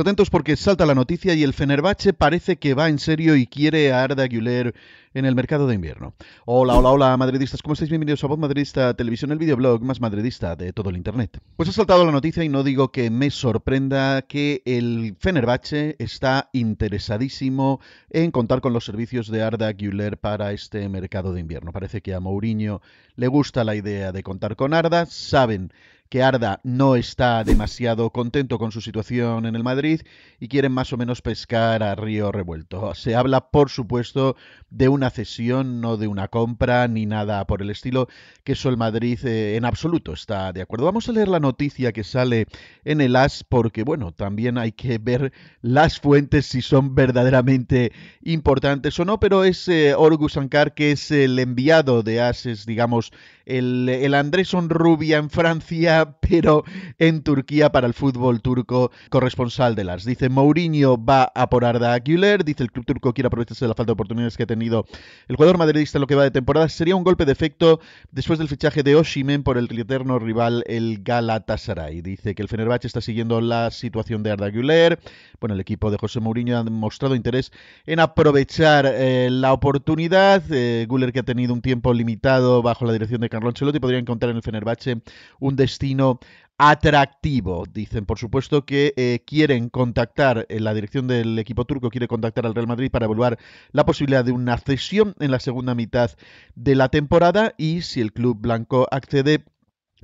Atentos porque salta la noticia y el Fenerbahce parece que va en serio y quiere a Arda Güler en el mercado de invierno. Hola, hola, hola, madridistas. ¿Cómo estáis? Bienvenidos a Voz Madridista Televisión, el videoblog más madridista de todo el internet. Pues ha saltado la noticia y no digo que me sorprenda que el Fenerbahce está interesadísimo en contar con los servicios de Arda Güler para este mercado de invierno. Parece que a Mourinho le gusta la idea de contar con Arda. Saben que Arda no está demasiado contento con su situación en el Madrid y quieren más o menos pescar a río revuelto. Se habla, por supuesto, de una cesión, no de una compra ni nada por el estilo, que eso el Madrid en absoluto está de acuerdo. Vamos a leer la noticia que sale en el AS porque, bueno, también hay que ver las fuentes si son verdaderamente importantes o no, pero es Orgu Sankar, que es el enviado de AS, es, digamos, el Andrés Onrubia en Francia, pero en Turquía para el fútbol turco, corresponsal de las. Dice: Mourinho va a por Arda Güler. Dice: el club turco quiere aprovecharse de la falta de oportunidades que ha tenido el jugador madridista en lo que va de temporada. Sería un golpe de efecto después del fichaje de Osimhen por el eterno rival, el Galatasaray. Dice que el Fenerbahce está siguiendo la situación de Arda Güler. Bueno, el equipo de José Mourinho ha mostrado interés en aprovechar la oportunidad. Güler, que ha tenido un tiempo limitado bajo la dirección de Carlos Ancelotti, podría encontrar en el Fenerbahce un destino atractivo. Dicen, por supuesto, que quieren contactar, la dirección del equipo turco quiere contactar al Real Madrid para evaluar la posibilidad de una cesión en la segunda mitad de la temporada, y si el club blanco accede,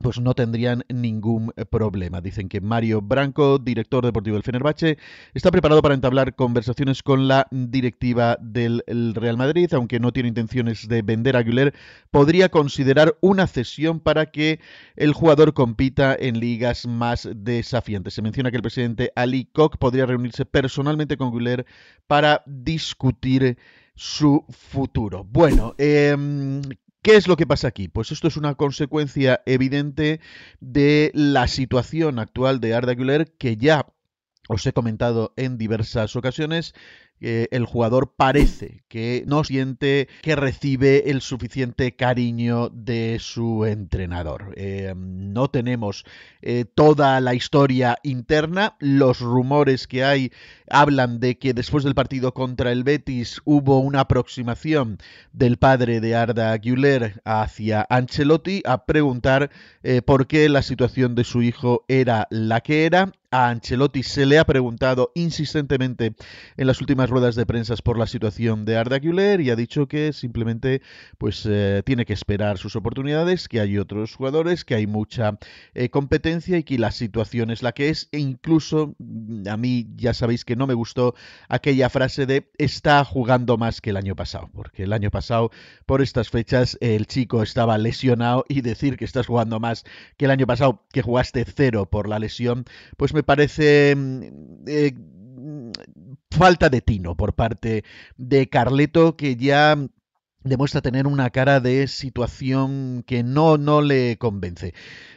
pues no tendrían ningún problema. Dicen que Mario Branco, director deportivo del Fenerbahce, está preparado para entablar conversaciones con la directiva del Real Madrid. Aunque no tiene intenciones de vender a Güler, podría considerar una cesión para que el jugador compita en ligas más desafiantes. Se menciona que el presidente Ali Koch podría reunirse personalmente con Güler para discutir su futuro. Bueno, ¿qué es lo que pasa aquí? Pues esto es una consecuencia evidente de la situación actual de Arda Güler, que ya os he comentado en diversas ocasiones. El jugador parece que no siente que recibe el suficiente cariño de su entrenador. No tenemos toda la historia interna. Los rumores que hay hablan de que después del partido contra el Betis hubo una aproximación del padre de Arda Güler hacia Ancelotti a preguntar por qué la situación de su hijo era la que era. A Ancelotti se le ha preguntado insistentemente en las últimas ruedas de prensa por la situación de Arda Güler y ha dicho que simplemente pues tiene que esperar sus oportunidades, que hay otros jugadores, que hay mucha competencia y que la situación es la que es. E incluso a mí, ya sabéis que no me gustó aquella frase de "está jugando más que el año pasado", porque el año pasado por estas fechas el chico estaba lesionado, y decir que estás jugando más que el año pasado, que jugaste cero por la lesión, pues me parece falta de tino por parte de Carleto, que ya demuestra tener una cara de situación que no le convence.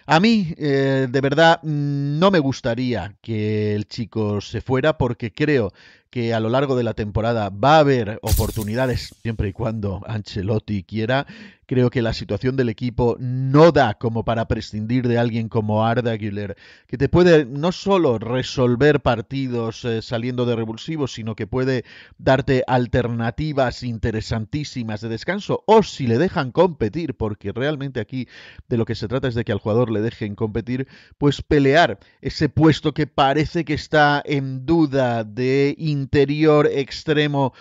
A mí, de verdad, no me gustaría que el chico se fuera, porque creo que a lo largo de la temporada va a haber oportunidades, siempre y cuando Ancelotti quiera. Creo que la situación del equipo no da como para prescindir de alguien como Arda Güler, que te puede no solo resolver partidos saliendo de revulsivos, sino que puede darte alternativas interesantísimas de descanso, o si le dejan competir, porque realmente aquí de lo que se trata es de que al jugador le dejen competir, pues pelear ese puesto que parece que está en duda de interior extremo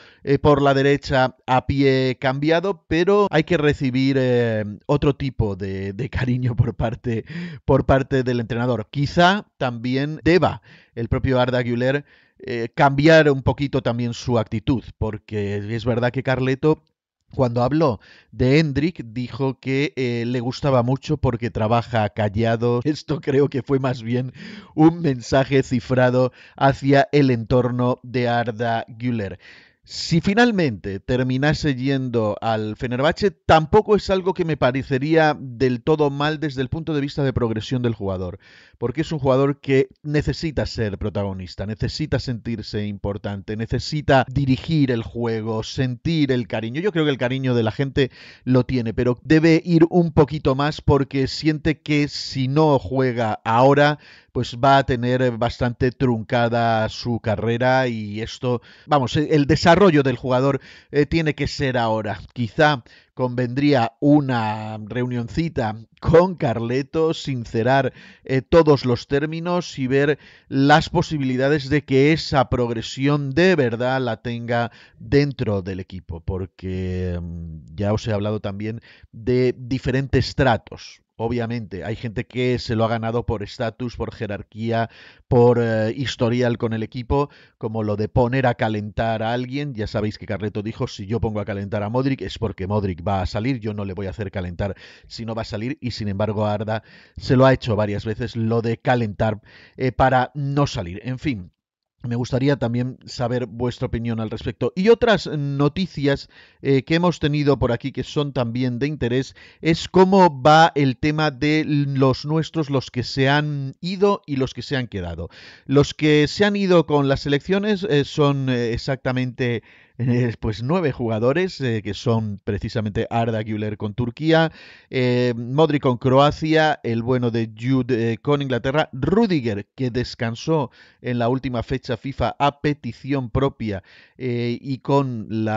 por la derecha a pie cambiado. Pero hay que recibir otro tipo de cariño por parte del entrenador. Quizá también deba el propio Arda Güler cambiar un poquito también su actitud, porque es verdad que Carleto, cuando habló de Endrick, dijo que le gustaba mucho porque trabaja callado. Esto creo que fue más bien un mensaje cifrado hacia el entorno de Arda Güler. Si finalmente terminase yendo al Fenerbahce, tampoco es algo que me parecería del todo mal desde el punto de vista de progresión del jugador, porque es un jugador que necesita ser protagonista, necesita sentirse importante, necesita dirigir el juego, sentir el cariño. Yo creo que el cariño de la gente lo tiene, pero debe ir un poquito más porque siente que si no juega ahora, pues va a tener bastante truncada su carrera y esto, vamos, el desarrollo del jugador tiene que ser ahora. Quizá convendría una reunioncita con Carleto, sincerar todos los términos y ver las posibilidades de que esa progresión de verdad la tenga dentro del equipo, porque ya os he hablado también de diferentes tratos. Obviamente, hay gente que se lo ha ganado por estatus, por jerarquía, por historial con el equipo, como lo de poner a calentar a alguien. Ya sabéis que Carleto dijo, si yo pongo a calentar a Modric es porque Modric va a salir, yo no le voy a hacer calentar si no va a salir. Y sin embargo Arda se lo ha hecho varias veces, lo de calentar para no salir. En fin. Me gustaría también saber vuestra opinión al respecto. Y otras noticias que hemos tenido por aquí que son también de interés es cómo va el tema de los nuestros, los que se han ido y los que se han quedado. Los que se han ido con las selecciones son exactamente... pues 9 jugadores, que son precisamente Arda Güler con Turquía, Modric con Croacia, el bueno de Jude con Inglaterra, Rüdiger, que descansó en la última fecha FIFA a petición propia y con el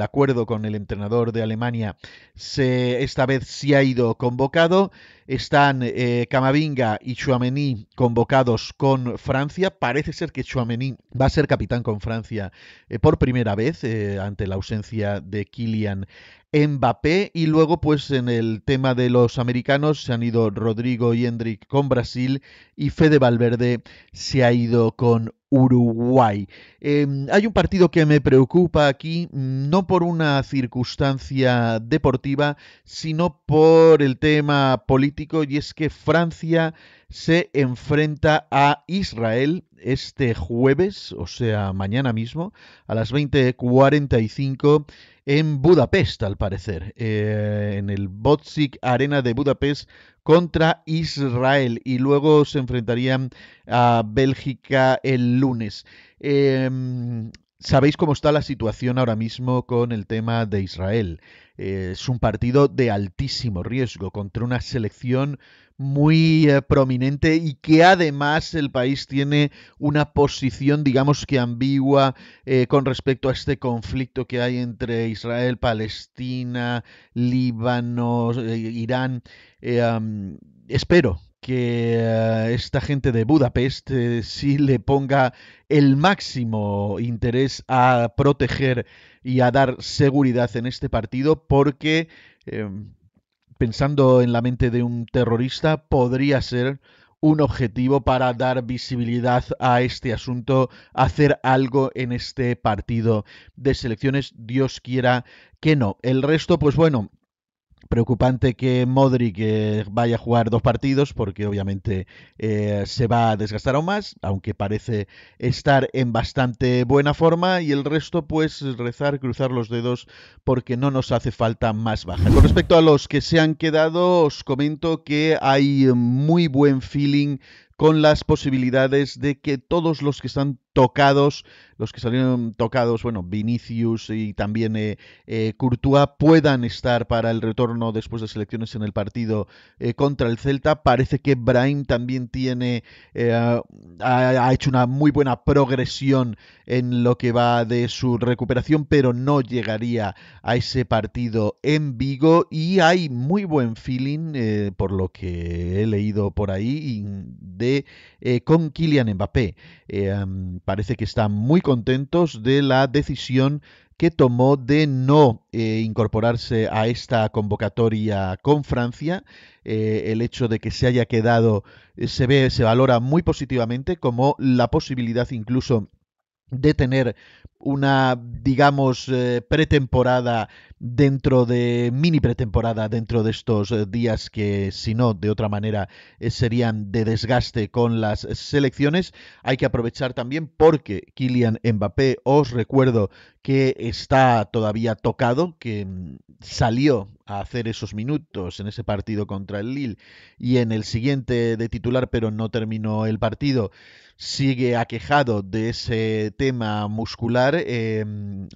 acuerdo con el entrenador de Alemania, esta vez sí ha ido convocado. Están Camavinga y Chouaméni convocados con Francia. Parece ser que Chouaméni va a ser capitán con Francia por primera vez ante la ausencia de Kylian Mbappé. Y luego pues en el tema de los americanos se han ido Rodrigo y Endrick con Brasil y Fede Valverde se ha ido con Uruguay. Hay un partido que me preocupa aquí, no por una circunstancia deportiva, sino por el tema político, y es que Francia se enfrenta a Israel este jueves, o sea, mañana mismo, a las 20:45 en Budapest, al parecer, en el Botsik Arena de Budapest contra Israel, y luego se enfrentarían a Bélgica el lunes. Sabéis cómo está la situación ahora mismo con el tema de Israel. Es un partido de altísimo riesgo contra una selección muy prominente y que además el país tiene una posición, digamos que ambigua con respecto a este conflicto que hay entre Israel, Palestina, Líbano, Irán. Espero que esta gente de Budapest sí le ponga el máximo interés a proteger y a dar seguridad en este partido, porque pensando en la mente de un terrorista podría ser un objetivo para dar visibilidad a este asunto, hacer algo en este partido de selecciones. Dios quiera que no. El resto, pues bueno... Preocupante que Modric vaya a jugar 2 partidos porque obviamente se va a desgastar aún más, aunque parece estar en bastante buena forma, y el resto pues rezar, cruzar los dedos porque no nos hace falta más bajas. Con respecto a los que se han quedado, os comento que hay muy buen feeling con las posibilidades de que todos los que están tocados, los que salieron tocados, bueno, Vinicius y también Courtois, puedan estar para el retorno después de selecciones en el partido contra el Celta. Parece que Brahim también tiene ha hecho una muy buena progresión en lo que va de su recuperación, pero no llegaría a ese partido en Vigo, y hay muy buen feeling, por lo que he leído por ahí, con Kylian Mbappé. Parece que están muy contentos de la decisión que tomó de no incorporarse a esta convocatoria con Francia. El hecho de que se haya quedado se valora muy positivamente como la posibilidad incluso de tener una, digamos, pretemporada dentro de, mini pretemporada dentro de estos días que, si no, de otra manera serían de desgaste con las selecciones. Hay que aprovechar también porque Kylian Mbappé, os recuerdo que está todavía tocado, que salió a hacer esos minutos en ese partido contra el Lille y en el siguiente de titular, pero no terminó el partido. Sigue aquejado de ese tema muscular en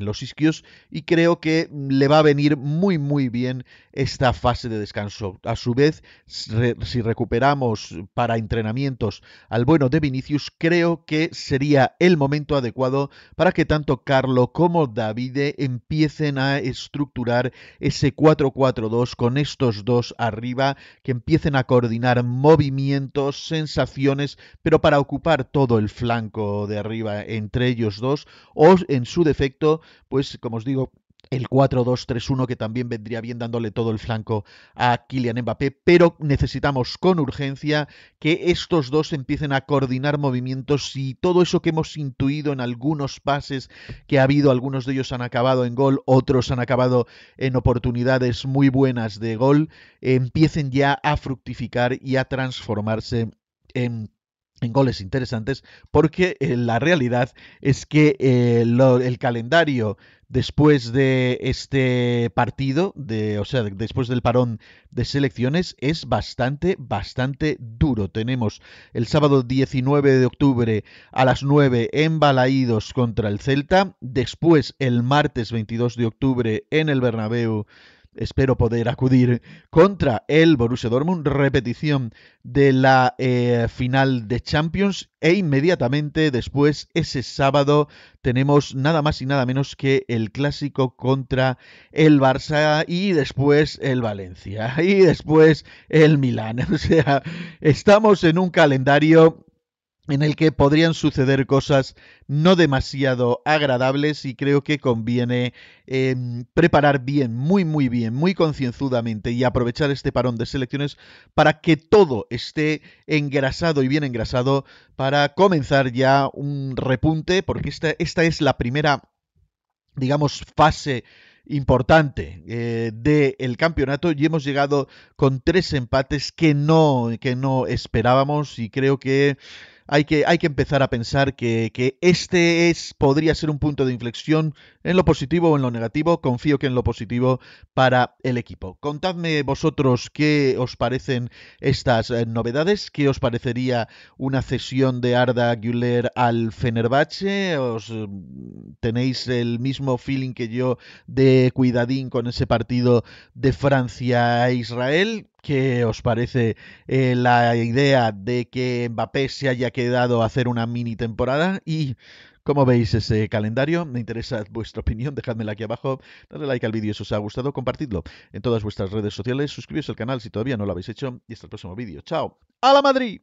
los isquios, y creo que le va a venir muy muy bien esta fase de descanso. A su vez, si recuperamos para entrenamientos al bueno de Vinicius, creo que sería el momento adecuado para que tanto Carlo como Davide empiecen a estructurar ese 4-4-2 con estos dos arriba, que empiecen a coordinar movimientos, sensaciones, pero para ocupar todo el flanco de arriba entre ellos dos, o en su defecto, pues como os digo, el 4-2-3-1, que también vendría bien dándole todo el flanco a Kylian Mbappé, pero necesitamos con urgencia que estos dos empiecen a coordinar movimientos, y todo eso que hemos intuido en algunos pases que ha habido, algunos de ellos han acabado en gol, otros han acabado en oportunidades muy buenas de gol, empiecen ya a fructificar y a transformarse en goles interesantes, porque la realidad es que el calendario después de este partido, después del parón de selecciones, es bastante, bastante duro. Tenemos el sábado 19 de octubre a las 9 en Balaídos contra el Celta, después el martes 22 de octubre en el Bernabéu, espero poder acudir, contra el Borussia Dortmund, repetición de la final de Champions, e inmediatamente después, ese sábado, tenemos nada más y nada menos que el clásico contra el Barça, y después el Valencia, y después el Milán. O sea, estamos en un calendario en el que podrían suceder cosas no demasiado agradables, y creo que conviene preparar bien, muy muy bien, muy concienzudamente, y aprovechar este parón de selecciones para que todo esté engrasado y bien engrasado para comenzar ya un repunte, porque esta es la primera, digamos, fase importante del campeonato, y hemos llegado con 3 empates que no esperábamos, y creo que hay que empezar a pensar que este podría ser un punto de inflexión en lo positivo o en lo negativo. Confío que en lo positivo para el equipo. Contadme vosotros qué os parecen estas novedades, qué os parecería una cesión de Arda Güler al Fenerbahce. ¿Os tenéis el mismo feeling que yo de cuidadín con ese partido de Francia a Israel? ¿Qué os parece la idea de que Mbappé se haya quedado a hacer una mini temporada? Y ¿cómo veis ese calendario? Me interesa vuestra opinión, dejadmela aquí abajo, dadle like al vídeo si os ha gustado, compartidlo en todas vuestras redes sociales, suscribiros al canal si todavía no lo habéis hecho, y hasta el próximo vídeo. ¡Chao! ¡A la Madrid!